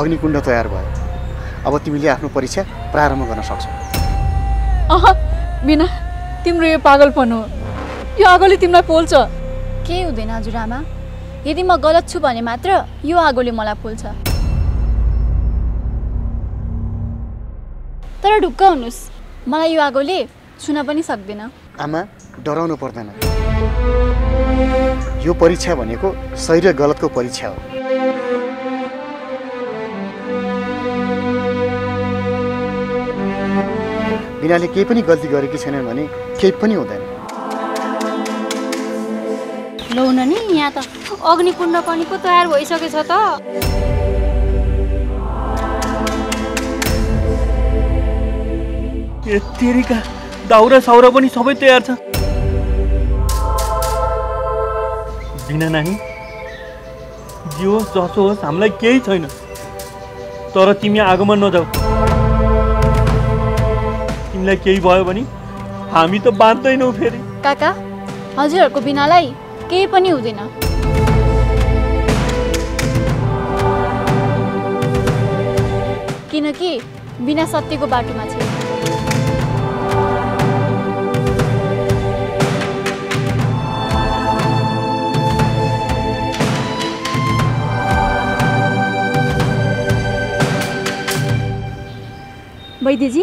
अग्निकुण्ड तयार भयो। अब तिमीले आफ्नो परीक्षा प्रारम्भ गर्न सक्छौ। अह बिना तिम्रो यो पागलपन हो। यो आगोले तिमीलाई पोल्छ। के हुँदैन हजुरआमा? यदि म गलत छु भने मात्र यो आगोले मलाई पोल्छ। तर ढुक्क हुनुस्, मलाई यो आगोले छुन पनि सक्दैन। आमा डराउनु पर्दैन। यो परीक्षा भनेको सही र गलतको परीक्षा हो। बिनाले केही पनि गल्ती गरेकी छैन भने केही पनि हुँदैन। ल उन नि यहाँ त अग्निकुण्ड पनि पो तयार भइसकेछ त। ए तेरीका दाउरा साउरा पनि सबै तयार छ। बिना नानी जो जसो होस् हामीलाई केही छैन। तर तिमी आगोमा नजाऊ। तिमीलाई केही भयो भने हामी त बाँच्दैनौ फेरि। काका हजुरहरुको बिनालाई केही पनि हुँदैन। किनकि बिना सत्यको बाटोमा छ। वैद्यजी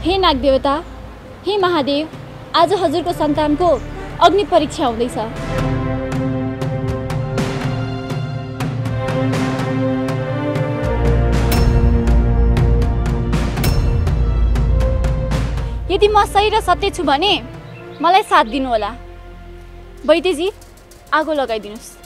हे नागदेवता, हे महादेव, आज हजुरको सन्तानको अग्नि परीक्षा हुँदैछ। यदि म सही र सत्य छु भने मलाई साथ दिनु होला। वैद्यजी आगो लगाइदिनुस्।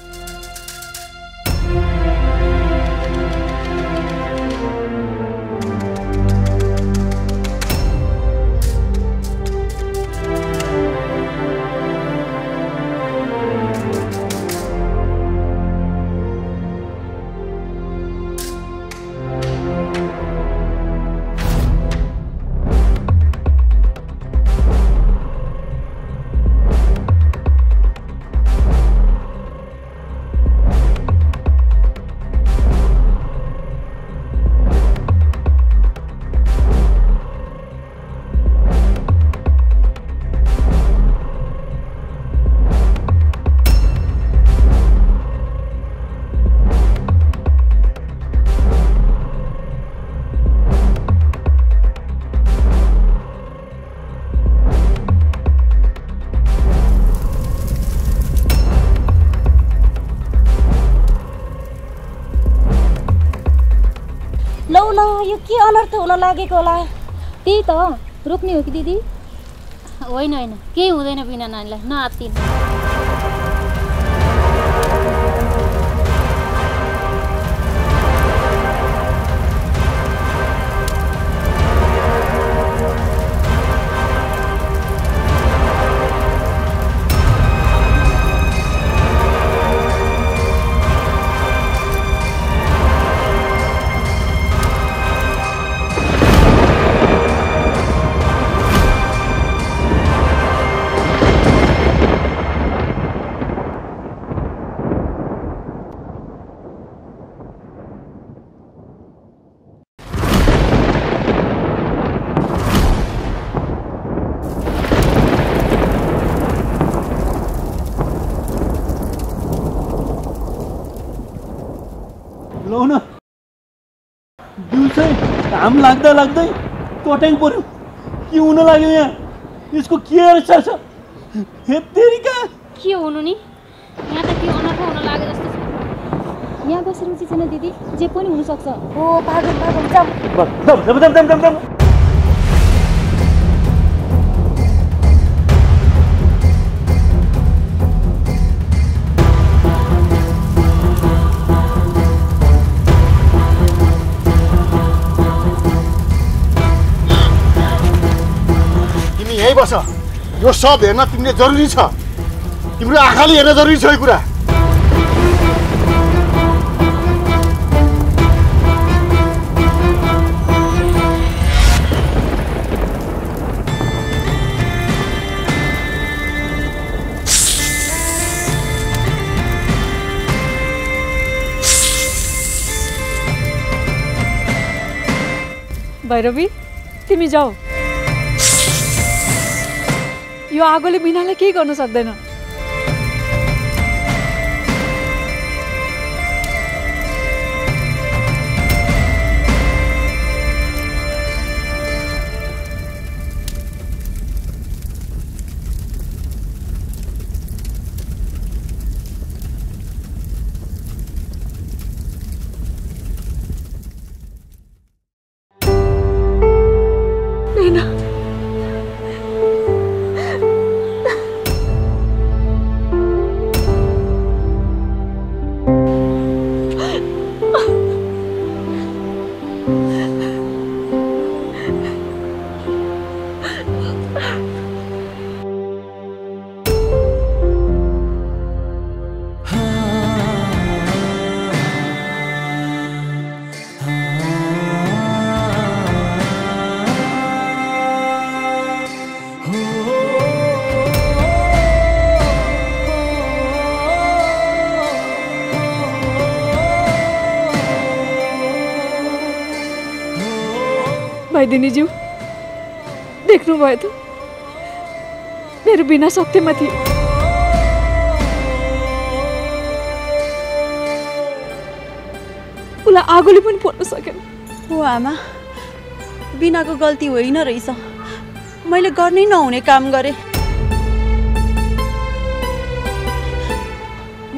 यो के अनर्थ हुन लागेको होला? त्यही त रोक्ने हो कि दिदी? होइन होइन केही हुँदैन बिना नानीलाई नआत्तिन। दूसरे काम लगता लगता ही कोटेंग पर क्यों ना लगे यार इसको क्या रचा सा है तेरी का क्यों उन्होंने यहाँ तक क्यों ना कोना लगे रस्ते यहाँ बस रूसी चना दीदी जेपोनी उन्होंने सकता ओ पागल पागल चम दम दम दम दम बसा, यो सब हेर्न तिमीले जरुरी छ तिम्रो आँखाले हेर्न जरुरी छ यो कुरा भैरवी तिमी जाऊ यो आगोले बिनाले के गर्न सक्दैन दिनी ज्यू देख्नु भयो त मेरो बिना शक्तिमा थियो उला आगोले पनि पोल्न सकेन हो आमा बिनाको गल्ती होइन रहेछ मैले गर्नै नहुने काम गरे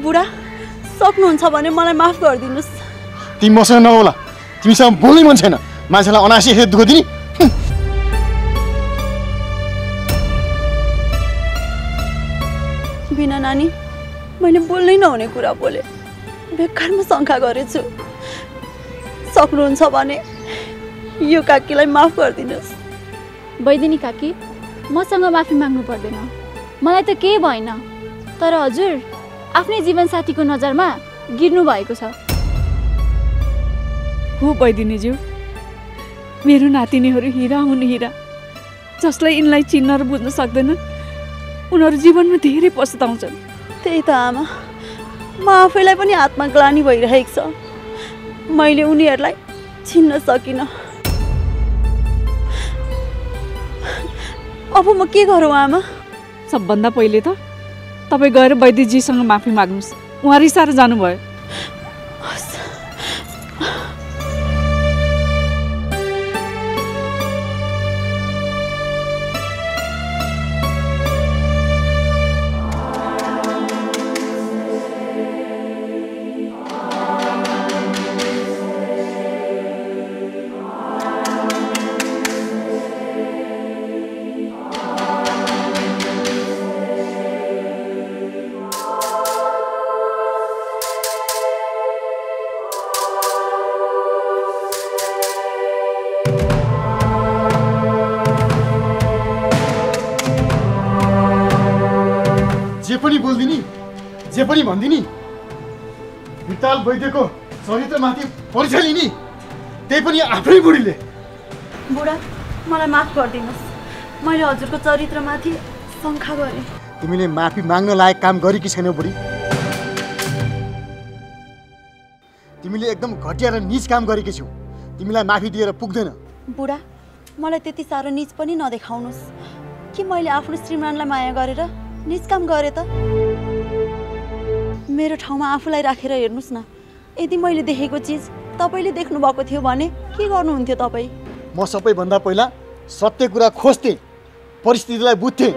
बुढा सक्नुहुन्छ भने मलाई माफ गर्दिनुस् तिमी मसँग नहोला तिमीसँग बोल्नै मन छैन मान्छेलाई अनासी हे दुख दिनी बिना नानी मैले बोल्नै नहुने कुरा बोले बेकारमा शंका गरेछु सक्नुहुन्छ भने यो काकीलाई माफ गर्दिनुस् बैदिनी काकी मसँग माफी माग्नु पर्दैन मलाई त के भएन तर हजुर आफ्नै जीवन साथीको नजरमा गिर्नु भएको छ हो बैदिनी ज्यू मेरो नातिनीहरु हीरा हुन् हीरा जसले इनलाई चिन्न र बुझ्न सक्दैनन् उनीहरु जीवनमा धेरै पछताउँछन् त्यही त आमा म आफैलाई पनि आत्मग्लानि भइरहेको छ मैले उनीहरुलाई चिन्न सकिन अब म के गरौ आमा सबभन्दा पहिले त तपाई गएर वैद्यजीसँग माफी माग्नुस् उहाँ रिसाएर जानुभयो जे पनि भन्दिनी विताल वैद्यको चरित्रमाथि परीक्षा लिनी त्यै पनि आफै बुढीले बुढा मलाई माफ गर्दिनुस् मैले हजुरको चरित्रमाथि शंका गरे तिमीले माफी माग्न लायक काम गरे कि छैनौ बुढी तिमीले एकदम घटिया र नीच काम गरेकी छौ तिमीलाई माफी दिएर पुग्दैन बुढा मलाई त्यति सारो नीच पनि नदेखाउनुस् कि मैले आफ्नो श्रीमानलाई माया गरेर नीच काम गरे त मेरो ठाउँमा आफूलाई राखेर हेर्नुस् न यदि मैले देखेको चीज तपाईले देख्नु भएको थियो भने के गर्नुहुन्थ्यो तपाई? म सबैभन्दा पहिला सत्य कुरा खोज्थे, परिस्थितिलाई बुझ्थे,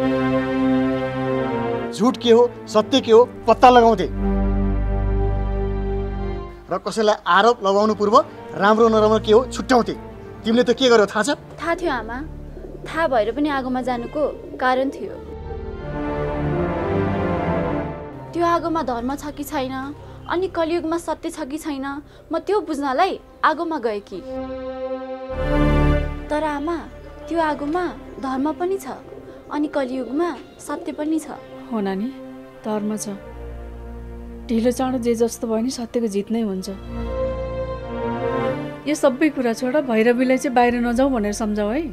झुट के हो सत्य के हो पत्ता लगाउँथे र कसैलाई आरोप लगाउनु पूर्व राम्रो नराम्रो के हो छुट्याउँथे। तिमीले त के गर्यो थाहा छ? थाहा थियो आमा, थाहा भएर पनि आगोमा जानुको कारण थियो। त्यो आगोमा धर्म छ कि छैन, अनि कलियुगमा सत्य छ कि छैन, म त्यो बुझ्नलाई आगोमा गए कि। तर आमा त्यो आगोमा धर्म पनि छ अनि कलियुगमा सत्य पनि छ। हो नानी, धर्म छ, ढिलो चाँडो जे जस्तो भयो नि सत्यको जित नै हुन्छ। यो सबै कुरा छोड, भैरवीलाई चाहिँ बाहिर नजाऊ भनेर सम्झाऊ है।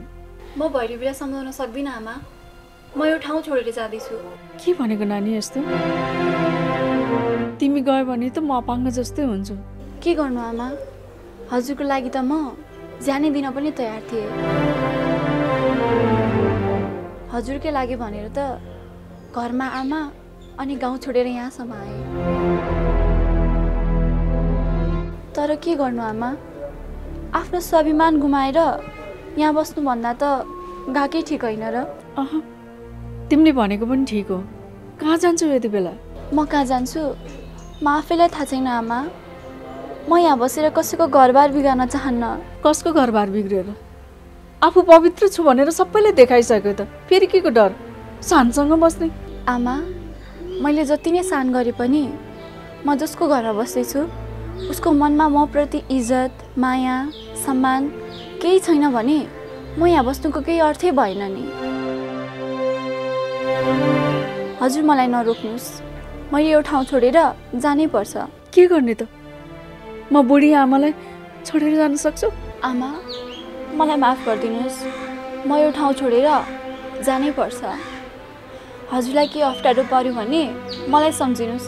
म भैरवीलाई सम्झाउन सक्दिनँ आमा, म यो ठाउँ छोडेर जाँदैछु। के भनेको नानी यस्तो? तिमी गयो भने त म अपाङ्ग जस्तै हुन्छु। के गर्नु आमा, हजुरको लागि त म जानै दिन पनि तयार थिएँ। हजुरकै लागि भनेर त घरमा आमा अनि गाउँ छोडेर यहाँसम्म आएँ। तर के गर्नु आमा, आफ्नो स्वाभिमान गुमाएर यहाँ बस्नुभन्दा त गएकै ठिक होइन र? अह, तिमीले भनेको पनि ठिक हो। कहाँ जान्छौ यति बेला? म कहाँ जान्छु म आफैलाई थाहा छैन आमा। म यहाँ बसेर कसैको घरबार बिगार्न चाहन्न। कसको घरबार बिग्रिएर? आफू पवित्र छु भनेर सबैले देखाइसक्यो त, फेरि के को डर? सानसँग बस्ने आमा, मैले जति नै सान गरे पनि म जसको घरमा बस्दैछु उसको मनमा म प्रति इज्जत माया सम्मान केही छैन भने म यहाँ बस्नुको केही अर्थै भएन नि। हजुर मलाई नरोक्नुहोस्, मैले यो ठाउँ छोडेर जानै पर्छ। के गर्ने त? म बुढी आमालाई छोडेर जान सक्छु? आमा मलाई माफ गरिदिनुहोस्, म यो ठाउँ छोडेर जानै पर्छ। हजुरलाई के अप्ठ्यारो पर्यो भने मलाई सम्झिनुहोस्,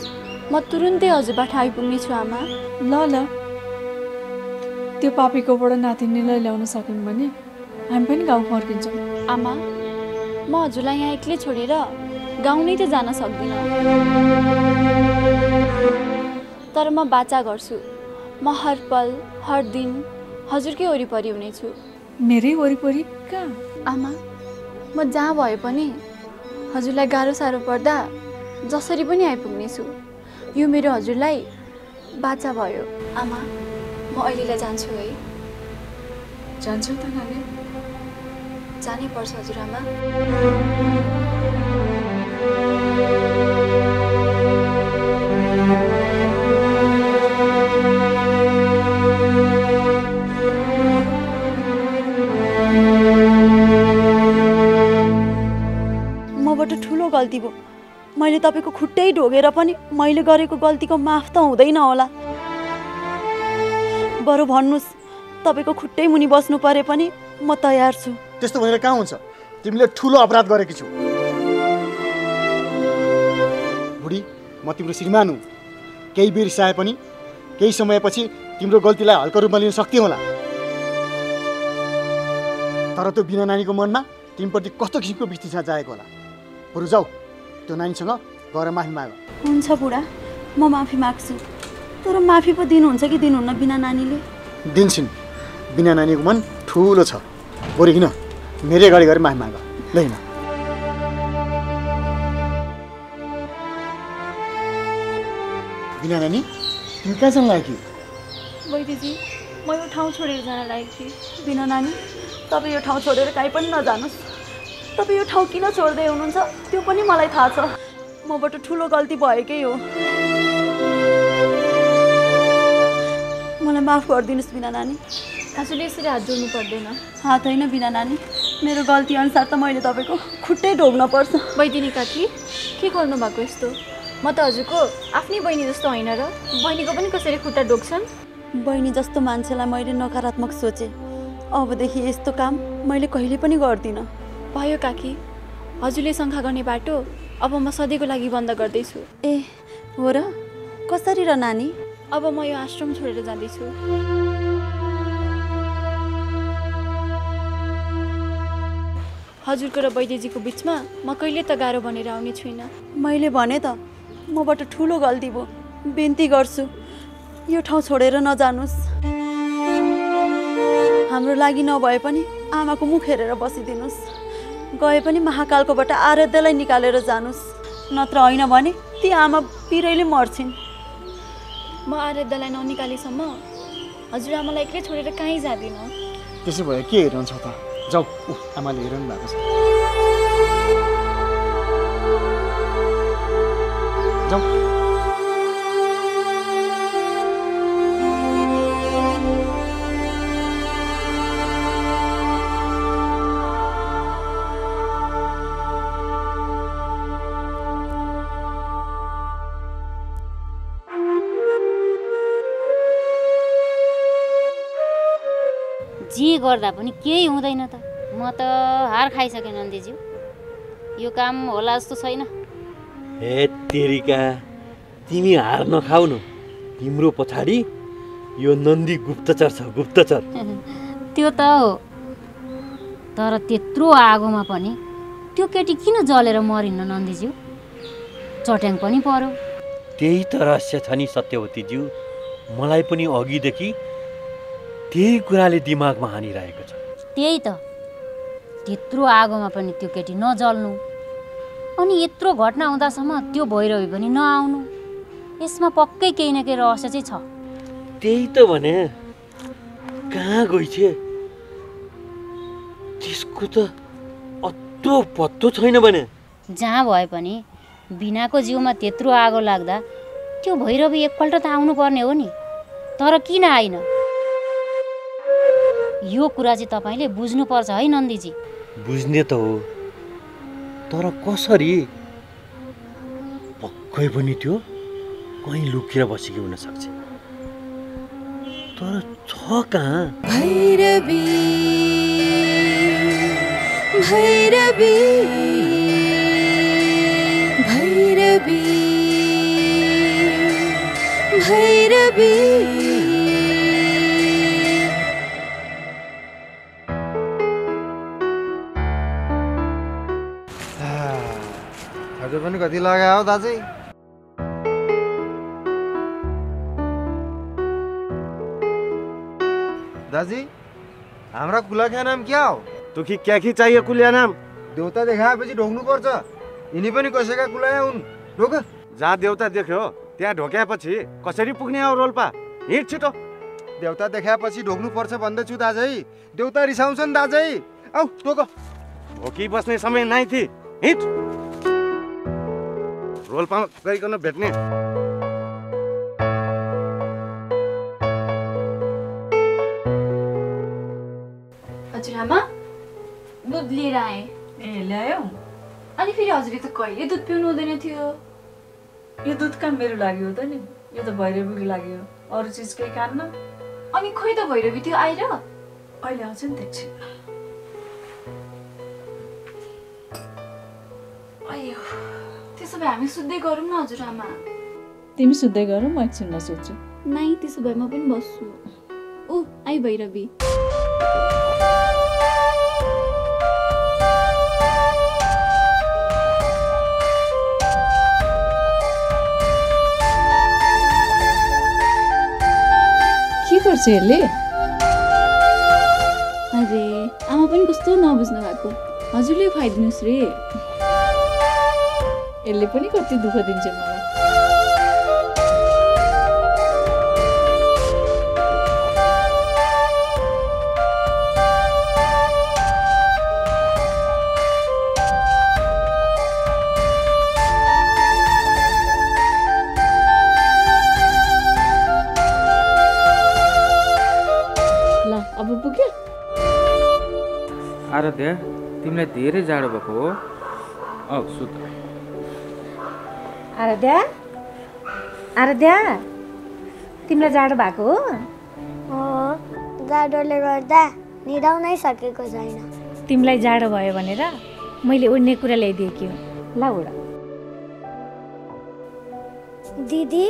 म तुरुन्तै हजुरबाट आइपुग्नेछु आमा। ल ल, त्यो पापीकोबाट नातिनीलाई ल्याउन सक्यौँ भने हामी पनि गाउँ फर्किन्छौँ। आमा म हजुरलाई यहाँ एक्लै छोडेर गाउँ नै त जान सक्दिनँ, तर म बाचा गर्छु। म हर पल हर दिन हजुरकै वरिपरि हुनेछु। मेरै वरिपरि कहाँ? आमा म जहाँ भए पनि हजुरलाई गाह्रो साह्रो पर्दा जसरी पनि आइपुग्नेछु। यो मेरो हजुरलाई बाचा भयो। आमा म अहिलेलाई जान्छु है। जान्छु त नानी, जानै पर्छ हजुरआमा। ठूलो गल्ती भयो, मैले तपाईको खुट्टै ढोगेर पनि मैले गरेको गल्तीको माफ त हुँदैन होला। बरु भन्नुस्, तपाईको खुट्टै मुनि बस्नु परे पनि म तयार छु। त्यस्तो भनेर कहाँ हुन्छ, तिमीले ठूलो अपराध गरेकी छौ। बुढी म तिम्रो श्रीमान हुँ, केही बिर्साए पनि केही समयपछि तिम्रो गल्तीलाई हल्का रूपमा लिन सक्थ्यौ होला। तर त्यो बिना नानीको मनमा तिमीप्रति कस्तो किसिमको विश्लेषण जाएको होला। बरु जाऊ त्यो नानीसँग गएर माफी माग। हुन्छ बुढा म माफी माग्छु, तर माफी पो दिनुहुन्छ कि दिनुहुन्न? बिना नानीले दिन्छन्, बिना नानीको मन ठुलो छ। बरु किन मेरै अगाडि गएर माफी माग ल। हिँड बिना नानी, तिमी कहाँ जान लाग्यो? बैदेजी म यो ठाउँ छोडेर जान लागेको थिएँ। बिना नानी तपाईँ यो ठाउँ छोडेर काहीँ पनि नजानुहोस्। तपाईँ यो ठाउँ किन छोड्दै हुनुहुन्छ त्यो पनि मलाई थाहा छ। मबाट ठुलो गल्ती भएकै हो, मलाई माफ गरिदिनुहोस् बिना नानी। हजुरले यसरी हात जोड्नु पर्दैन। हात होइन बिना नानी, मेरो गल्ती अनुसार त मैले तपाईँको खुट्टै ढोग्न पर्छ। बैदिनी काकी के गर्नुभएको यस्तो? म त हजुरको आफ्नै बहिनी जस्तो होइन र? बहिनीको पनि कसरी खुट्टा ढोग्छन्? बहिनी जस्तो मान्छेलाई मैले नकारात्मक सोचेँ, अबदेखि यस्तो काम मैले कहिले पनि गर्दिनँ। भयो काकी, हजुरले शङ्का गर्ने बाटो अब म सधैँको लागि बन्द गर्दैछु। ए हो र? कसरी र नानी? अब म यो आश्रम छोडेर जाँदैछु। हजुरको र बैदेजीको बिचमा म कहिले त गाह्रो बनेर आउने छुइनँ। मैले भने त मबाट ठुलो गल्ती भयो, बिन्ती गर्छु यो ठाउँ छोडेर नजानुस्। हाम्रो लागि नभए पनि आमाको मुख हेरेर बसिदिनुस्। गए पनि महाकालकोबाट आराध्यलाई निकालेर जानुस्, नत्र हैन भने ती आमा पिरैले मर्छिन्। म आराध्यलाई ननिकालेसम्म हजुरआमालाई एक्लै छोडेर कहीँ जादिन। त्यसो भए के हेरन्छ त? जाऊ, आमाले हेर्नु भएको छ। जाऊ। जे गर्दा पनि केही हुँदैन त। म त हार खाइसके नन्दीज्यू, यो काम होला जस्तो छैन। हे तेरिका, तिमी हार नखाऊ न। तिम्रो पछाडी यो नन्दी गुप्तचर छ, गुप्तचर। त्यो त हो, तर त्यत्रो आगोमा पनि त्यो केटी किन जलेर मरिन्न नन्दीज्यू? चट्याङ पनि पर्यो। त्यही त रहस्य छ नि सत्यवतीज्यू। मलाई पनि अघिदेखि त्यही कुराले दिमागमा हानिरहेको छ। त्यही त, त्यत्रो आगोमा पनि त्यो केटी नजल्नु, अनि यत्रो घटना हुँदासम्म त्यो भैरवी पनि नआउनु, यसमा पक्कै केही न केही रहस्य चाहिँ छ। त्यही त भने कहाँ गइछे? त्यसको त अत्तो पत्तो छैन भने। जहाँ भए पनि बिनाको जिउमा त्यत्रो आगो लाग्दा त्यो भैरवी एकपल्ट त आउनुपर्ने हो नि, तर किन आइन? यो कुरा चाहिँ तपाईले बुझ्नु पर्छ है नन्दीजी। बुझ्ने त हो, तर कसरी? पक्कै पनि त्यो कहीँ लुकेर बसेको हुन सक्छ, तर छ कहाँ? भैरवी, भैरवी, भैरवी, भैरवी। कति लगा हो दाजु? दाजी, हमारा कुल्ला का नाम क्या हो? तो कि क्या की चाहिए कुल्ला नाम? देवता देखा पे ढोक्नु पर्छ। यिनी पनि कसैका कुल्ला हुन्। ढोक जहाँ देवता देख्यो त्यहाँ ढोकेपछि कसरी पुग्ने हो रोल्पा? हिँड छिटो। देवता देखाएपछि ढोक्नु पर्छ भन्दैछु दाजै। देवता रिसाउँछन् दाजै। औ ढोक, ढोकी बस्ने समय नै थी। हिँड। रोल्पा गईकन भेट्ने। हजुर आमा, दूध लिएर आए। ए ल्यायो? अनि फेरि हजुरले त कहिले दूध पिउनु हुँदैन थियो। यो दूध काम मेरो लागि हो त नि, यो त भैरवीको लागि हो, अरू चीज केही काम न। अनि खोइ त भैरवी त्यो आएर? अहिले आउँछ नि, देख्छु। अयो त्यसो भए हामी सुत्दै गरौँ न हजुरआमा। तिमी सुत्दै गरौ, म एकछिन बस्छु। नाइ, त्यसो भए म पनि बस्छु। उ आई भैरवी। के गर्छ यसले? अरे आमा पनि कस्तो नबुझ्नु भएको। हजुरले खुवाइदिनुस् रे, यसले पनि कति दुःख दिन्छ मलाई। ल अब पुग्यो। आराध्या, तिमीलाई धेरै जाडो भएको हो। औ सुत। आराध्या, आराध्या, तिमीलाई जाडो भएको हो? जाडोले गर्दा निदाउनै सकेको छैन। तिमीलाई जाडो भयो भनेर मैले उड्ने कुरा ल्याइदिएँ कि हो। ल उड। दिदी,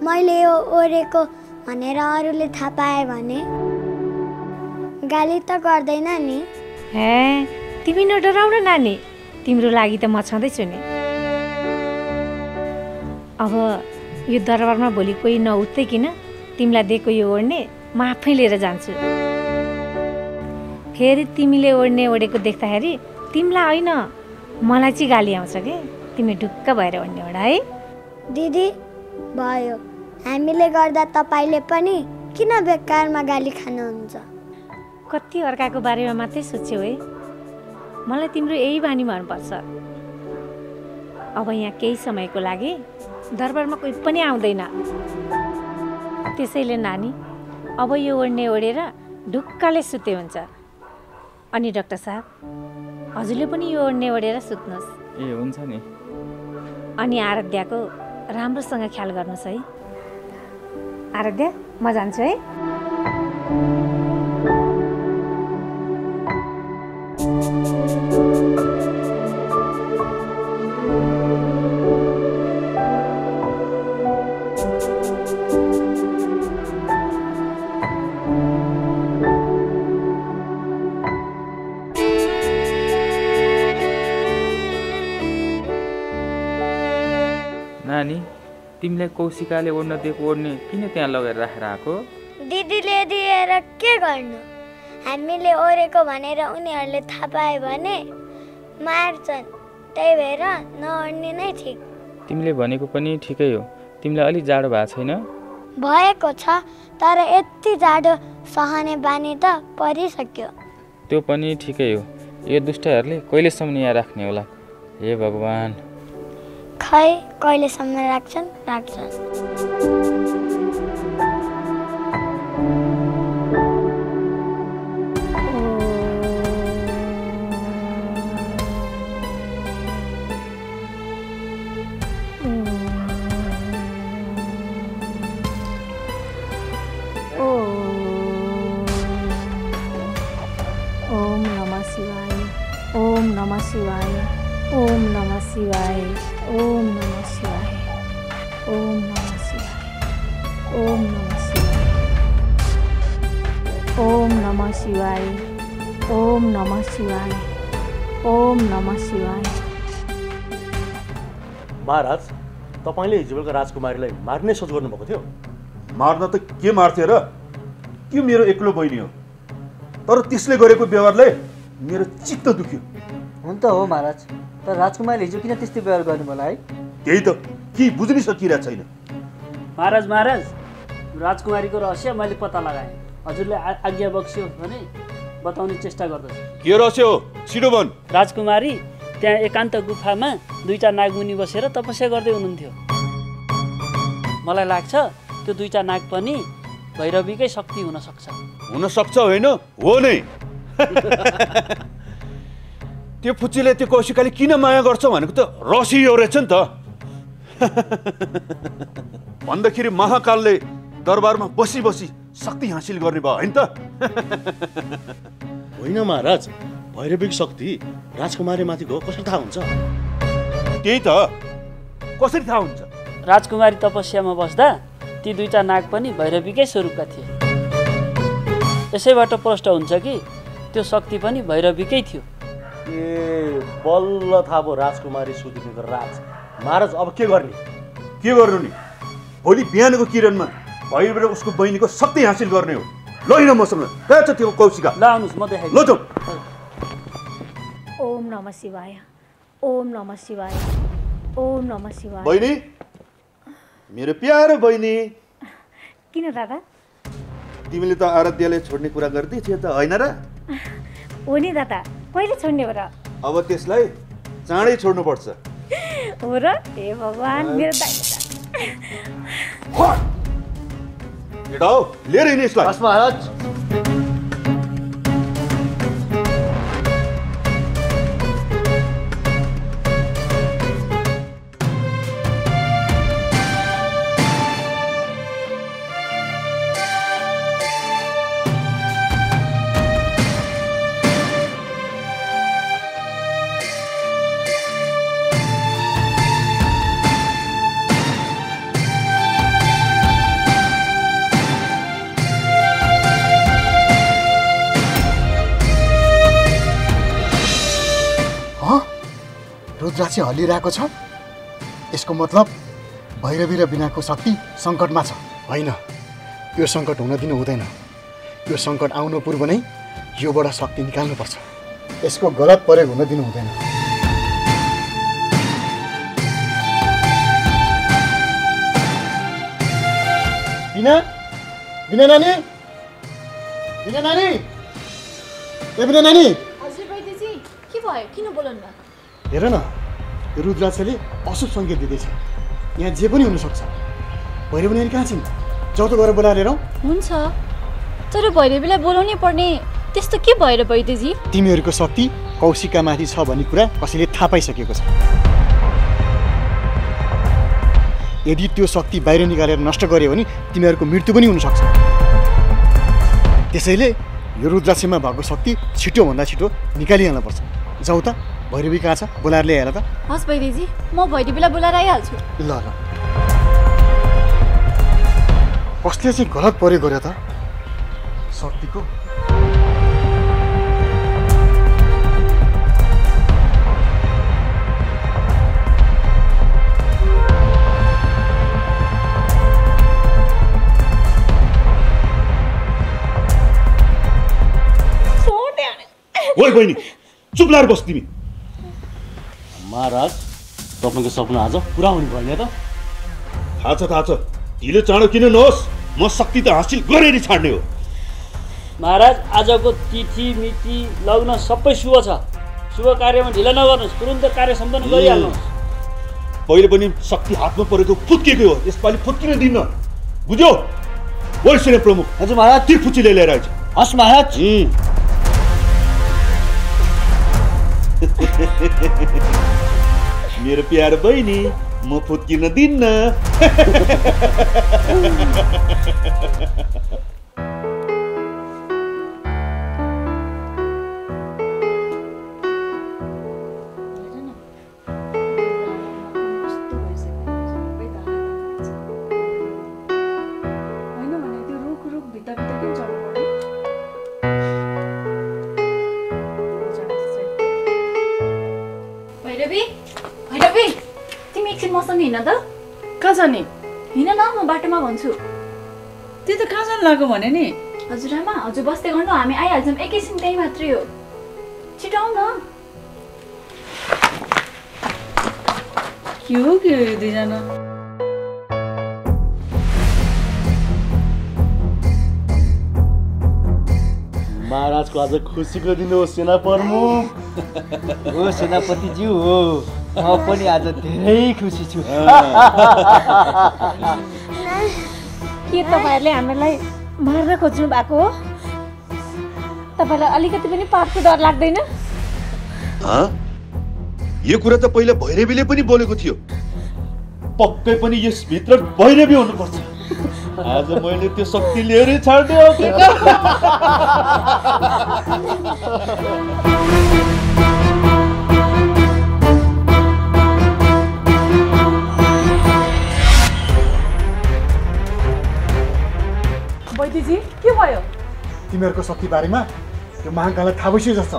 मैले यो ओरेको भनेर अरूले थाहा पाए भने गाली त गर्दैन नि? हे, तिमी नडराउन नानी, तिम्रो लागि त म छँदैछु नि। अब यो दरबारमा भोलि कोही नउठ्दै किन तिमीलाई दिएको यो ओढ्ने म आफै लिएर जान्छु। फेरि तिमीले ओड्ने ओडेको देख्दाखेरि तिमीलाई हैन मलाई चाहिँ गाली आउँछ के तिमी ढुक्क भएर ओड्ने ओडा है दिदी भयो हामीले गर्दा तपाईले पनि किन बेकारमा गाली खानुहुन्छ कति अर्काको बारेमा मात्रै सोच्यौ है मलाई तिम्रो यही बानी मन पर्छ अब यहाँ केही समयको लागि दरबारमा कोही पनि आउँदैन त्यसैले नानी अब यो ओड्ने ओडेर ढुक्कले सुते हुन्छ अनि डाक्टर साहब हजुरले पनि यो ओड्ने ओडेर सुत्नुस् ए हुन्छ नि अनि आराध्याको राम्रोसँग ख्याल गर्नुस् है आराध्या म जान्छु है नानी तिमीले कौशिकाले ओड्न दिएको ओड्ने किन त्यहाँ लगेर राखेर आको दिदीले दिएर के गर्नु हामीले ओरेको भनेर उनीहरुले थाहा पाए भने मार्छन् त्यै भएर नओड्ने नै ठीक तिमीले भनेको पनि ठिकै हो तिमीलाई अलि जाडो भा छैन भएको छ तर यति जाडो सहने बानी त परिसक्यो त्यो पनि ठिकै हो यो दुष्टहरुले कहिले सम्म यहाँ राख्ने होला हे भगवान खै कहिले सम्म राख्छन् ओम नमः शिवाय ओम नमः शिवाय ओम नमः शिवाय ओम नमः शिवाय ओम नमः शिवाय ओम नमः शिवाय ओम नमः शिवाय ओम नमः शिवाय महाराज तपाईले हिजोलको राजकुमारीलाई मार्ने सोच गर्नुभएको थियो मार्न त के मार्थ्यो र त्यो मेरो एक्लो बहिनी हो तर त्यसले गरेको व्यवहारले मेरो चित्त दुख्यो हुन त हो महाराज तर राजकुमारले हिजो किन त्यस्तो व्यवहार गर्नु होला है त्यही त के बुझ्न सकिरा छैन महाराज राजकुमारीको रहस्य मैले पत्ता लगाए हजुरले आज्ञा बक्स्यो भने बताउने चेष्टा गर्दछु के रहस्य हो छिटो भन राजकुमारी त्यहाँ एकान्त गुफामा दुईटा नागमुनि बसेर तपस्या गर्दै हुनुहुन्थ्यो मलाई लाग्छ त्यो दुईटा नाग पनि भैरवीकै शक्ति हुन सक्छ होइन हो नै त्यो फुच्चीले त्यो कौशिकाले किन माया गर्छ भनेको त रसी हो रहेछ नि त भन्दाखेरि महाकालले दरबारमा बसी बसी शक्ति हासिल गर्ने भयो हैन त होइन महाराज भैरविक शक्ति राजकुमारीमाथिको कसरी थाहा हुन्छ त्यही त कसरी थाहा हुन्छ राजकुमारी तपस्यामा बस्दा ती दुईटा नाग पनि भैरविकै स्वरूपका थिए यसैबाट प्रष्ट हुन्छ कि त्यो शक्ति पनि भैरविकै थियो ए बल्ल थाहा भयो राजकुमारी सुदिनेको राज महाराज अब के गर्नु नि भोलि बिहानको किरणमा भैरव र उसको बहिनीको शक्ति हासिल गर्ने हो लैन मसँग कहाँ छ त्यो कौशिका ल आउनुस् म देखाइ लौ ओम नमः शिवाय ओम नमः शिवाय ओम नमः शिवाय बहिनी मेरो प्यारो बहिनी किन दादा तिमीले त आराध्यले छोड्ने कुरा गर्दै थिए त हैन र हो नि दादा कहिले छोड्ने हो र अब त्यसलाई चाँडै छोड्नु पर्छ हो र हे भगवान मेरो दाइता हेडौ लिएर हिँड्नु यसलाई बस महाराज रुद्राक्ष हलिरहेको छ यसको मतलब भैरवी र बिनाको शक्ति संकटमा छ हैन यो संकट हुन दिनु हुँदैन यो संकट आउनु पूर्व नै यो बड़ा शक्ति निकाल्नु पर्छ यसको गलत प्रयोग हुन दिनु हुँदैन बिना नानी ए बिना नानी हजुर भाइजी के भयो किन बोल्नु हेर न रुद्राक्षले अशुभ संकेत दिदैछ यहाँ जे पनि हुन सक्छ भैरवी नानी कहाँ छिन् जाऊ त गएर बोला लिएर हुन्छ तर भैरवीलाई बोलाउनै पर्ने त्यस्तो के भएर बैदेजी तिमीहरुको शक्ति कौशिका माथि छ भन्ने कुरा कसैले थाहा पाइसकेको छ यदि त्यो शक्ति बाहिर निकालेर नष्ट गर्यो भने तिमीहरुको मृत्यु पनि हुन सक्छ त्यसैले यो रुद्राक्षमा भएको शक्ति छिटो भन्दा छिटो निकालिहाल्नु पर्छ जाऊ त भैरवी कहाँ छ बोलाएर ल्याएर त हस बैदेजी म भैरवीलाई बोलाएर आइहाल्छु ल ल कसले चाहिँ गलत प्रयोग गर्यो त शक्तिको ओइ बहिनी चुप लाएर बस तिमी महाराज तपाईँको सपना आज पुरा हुनु भएन त थाहा छ ढिलो चाँडो किन नहोस् म शक्ति त हासिल गरेर छाड्ने हो महाराज आजको तिथि मिति लग्न सबै शुभ छ शुभ कार्यमा ढिला नगर्नुस् तुरुन्त कार्य सम्पन्न गरिहाल्नुस् पहिले पनि शक्ति हातमा परेको फुत्केको हो यसपालि फुत्किन दिन्न बुझ्यो ओइ श्री प्रमुख हजुर महाराज तिरफुची लिएर आइछ हस् महाराज मेरो प्यारो बहिनी म फुत्किन दिन्न हजुरआमा हजुर बस्दै गर्नु हामी आइहाल्छौँ एकैछिन त्यही मात्रै हो छिटो आउन के हो यो दुईजना महाराजको आज खुसीको दिन हो सेना प्रमुख हो सेनापतिज्यू हो म पनि आज धेरै खुसी छु के तपाईहरुले हामीलाई मार्न खोज्नु भएको हो तपाईलाई अलिकति पनि पापको डर लाग्दैन ह यो कुरा त पहिला भैरवीले पनि बोलेको थियो पक्कै पनि यस भित्र भैरवी हुनु पर्छ आज मैले त्यो शक्ति लिएरै छाड्ने हो के जी के भयो तिमीहरुको शक्ति बारेमा यो महाकाललाई थाहा भइसक्यो जस्तो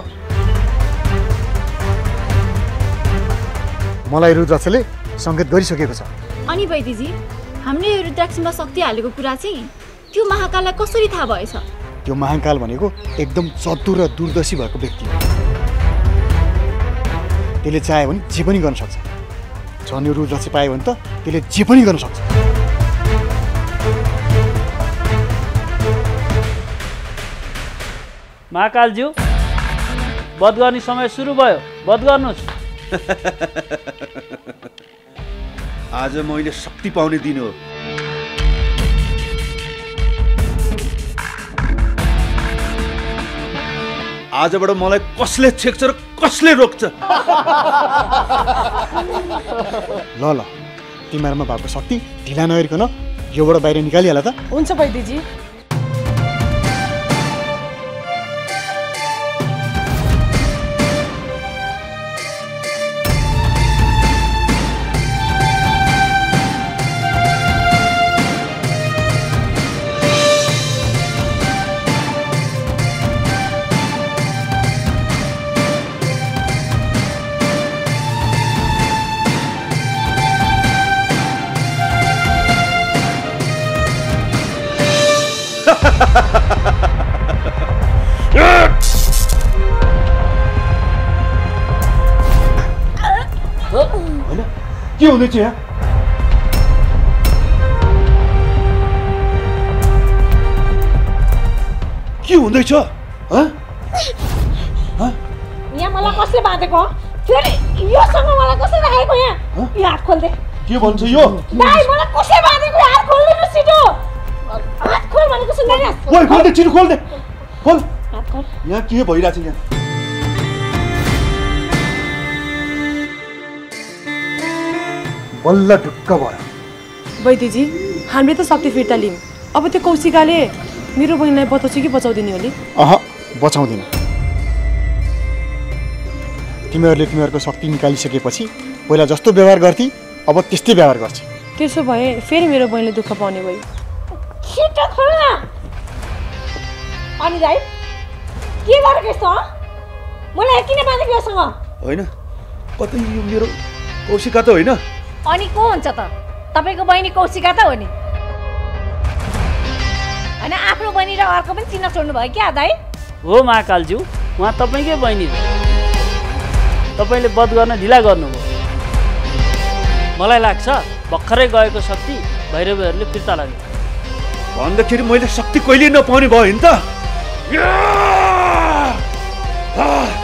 मलाई रुद्राक्षले संकेत गरिसकेको छ अनि बैदीजी हामीले यो रुद्राक्षमा शक्ति हालेको कुरा चाहिँ त्यो महाकाललाई कसरी थाहा भएछ त्यो महाकाल भनेको एकदम चतुर र दूरदर्शी भएको व्यक्ति हो त्यसले चाह्यो भने जे पनि गर्न सक्छ झन् यो रुद्राक्ष पायो भने त त्यसले जे पनि गर्न सक्छ महाकालज्यू बध गर्ने समय सुरु भयो बध गर्नुस् आज मैले शक्ति पाउने दिन हो आजबाट मलाई कसले छेक्छ र कसले रोक्छ ल तिमीहरुमा भएको शक्ति ढिला नगरिकन योबाट बाहिर निकालिहाल त हुन्छ बैदीजी की होनी चाहिए। क्यों होने चाहिए? मला कसले बाधेको फेरि यो सँग मलाई कसले राखेको यहाँ? यो हात खोल्दे के भन्छ यो? दाइ मलाई कसले बाधेको हात खोल्दिनु छिटो। हात खोल भनेको सुन्दैन। ओइ खोल्दे छिटो खोल्दे। खोल। हात खोल। यहाँ के भइराछ यहाँ? बल्ल ढुक्क भयो। बैदेजी हामीले त शक्ति फिर्ता लियौं। अब त्यो कौशिकाले मेरो बहिनीलाई बचाउँछ कि बचाउँदिनी होली? अह बचाउँदिन। तिमीहरुले तिमीहरुको शक्ति निकालिसकेपछि पहिला जस्तो व्यवहार गर्थे अब त्यस्तै व्यवहार गर्छ। त्यसो भए फेरि मेरो बहिनीले दुःख पाउने भयो। छिटो खोल। अनि दाइ के गरेको छ? मलाई किन बाँधेको सँग? हैन कतै यो मेरो कौशिका त हैन। अनि को हुन्छ त? तपाईको बहिनी कौशिका त हो नि। अनि आफ्नो बहिनी र अर्को पनि चिन्न छोड्नु भयो के दाइ? हो महाकालज्यू, उहाँ तपाईकै बहिनी हो। तपाईले बध गर्न ढिला गर्नुभयो। मलाई लाग्छ भर्खरै गएको शक्ति भैरवहरूले फिर्ता लाग्यो। भन्दाखेरि मैले शक्ति कहिले नपाउने भयो हैन त?